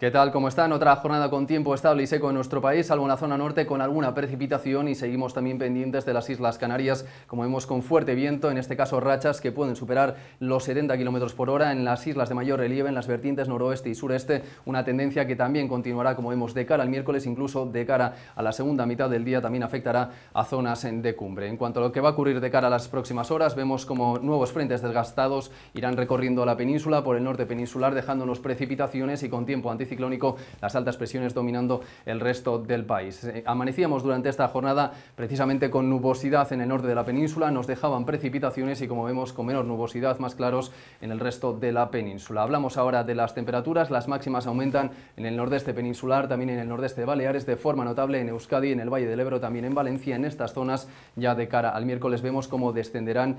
¿Qué tal? ¿Cómo están? Otra jornada con tiempo estable y seco en nuestro país, salvo en la zona norte con alguna precipitación, y seguimos también pendientes de las Islas Canarias, como vemos, con fuerte viento, en este caso rachas que pueden superar los 70 km/h en las islas de mayor relieve, en las vertientes noroeste y sureste, una tendencia que también continuará, como vemos, de cara al miércoles, incluso de cara a la segunda mitad del día también afectará a zonas de cumbre. En cuanto a lo que va a ocurrir de cara a las próximas horas, vemos como nuevos frentes desgastados irán recorriendo la península por el norte peninsular, dejándonos precipitaciones y con tiempo anticipado ciclónico, las altas presiones dominando el resto del país. Amanecíamos durante esta jornada precisamente con nubosidad en el norte de la península, nos dejaban precipitaciones y, como vemos, con menos nubosidad, más claros en el resto de la península. Hablamos ahora de las temperaturas. Las máximas aumentan en el nordeste peninsular, también en el nordeste de Baleares, de forma notable en Euskadi, en el Valle del Ebro, también en Valencia. En estas zonas, ya de cara al miércoles, vemos cómo descenderán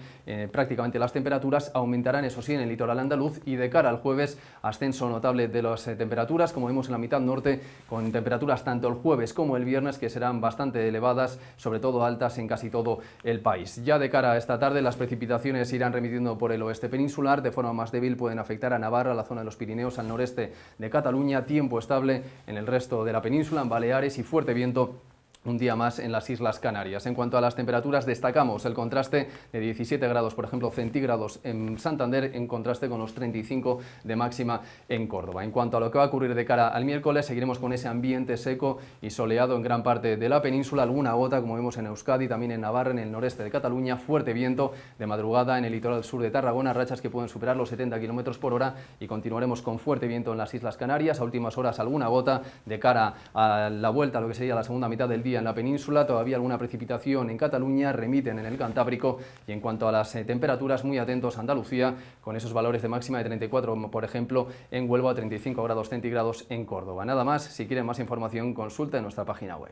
prácticamente las temperaturas, aumentarán eso sí en el litoral andaluz, y de cara al jueves ascenso notable de las temperaturas, como vemos en la mitad norte, con temperaturas tanto el jueves como el viernes que serán bastante elevadas, sobre todo altas en casi todo el país. Ya de cara a esta tarde, las precipitaciones irán remitiendo por el oeste peninsular, de forma más débil pueden afectar a Navarra, la zona de los Pirineos, al noreste de Cataluña. Tiempo estable en el resto de la península, en Baleares, y fuerte viento un día más en las Islas Canarias. En cuanto a las temperaturas, destacamos el contraste de 17 grados, por ejemplo, centígrados en Santander, en contraste con los 35 de máxima en Córdoba. En cuanto a lo que va a ocurrir de cara al miércoles, seguiremos con ese ambiente seco y soleado en gran parte de la península, alguna gota, como vemos, en Euskadi, también en Navarra, en el noreste de Cataluña, fuerte viento de madrugada en el litoral sur de Tarragona, rachas que pueden superar los 70 km/h, y continuaremos con fuerte viento en las Islas Canarias, a últimas horas alguna gota de cara a la vuelta, a lo que sería la segunda mitad del día en la península, todavía alguna precipitación en Cataluña, remiten en el Cantábrico. Y en cuanto a las temperaturas, muy atentos a Andalucía, con esos valores de máxima de 34, por ejemplo, en Huelva, 35 grados centígrados en Córdoba. Nada más. Si quieren más información, consulta en nuestra página web.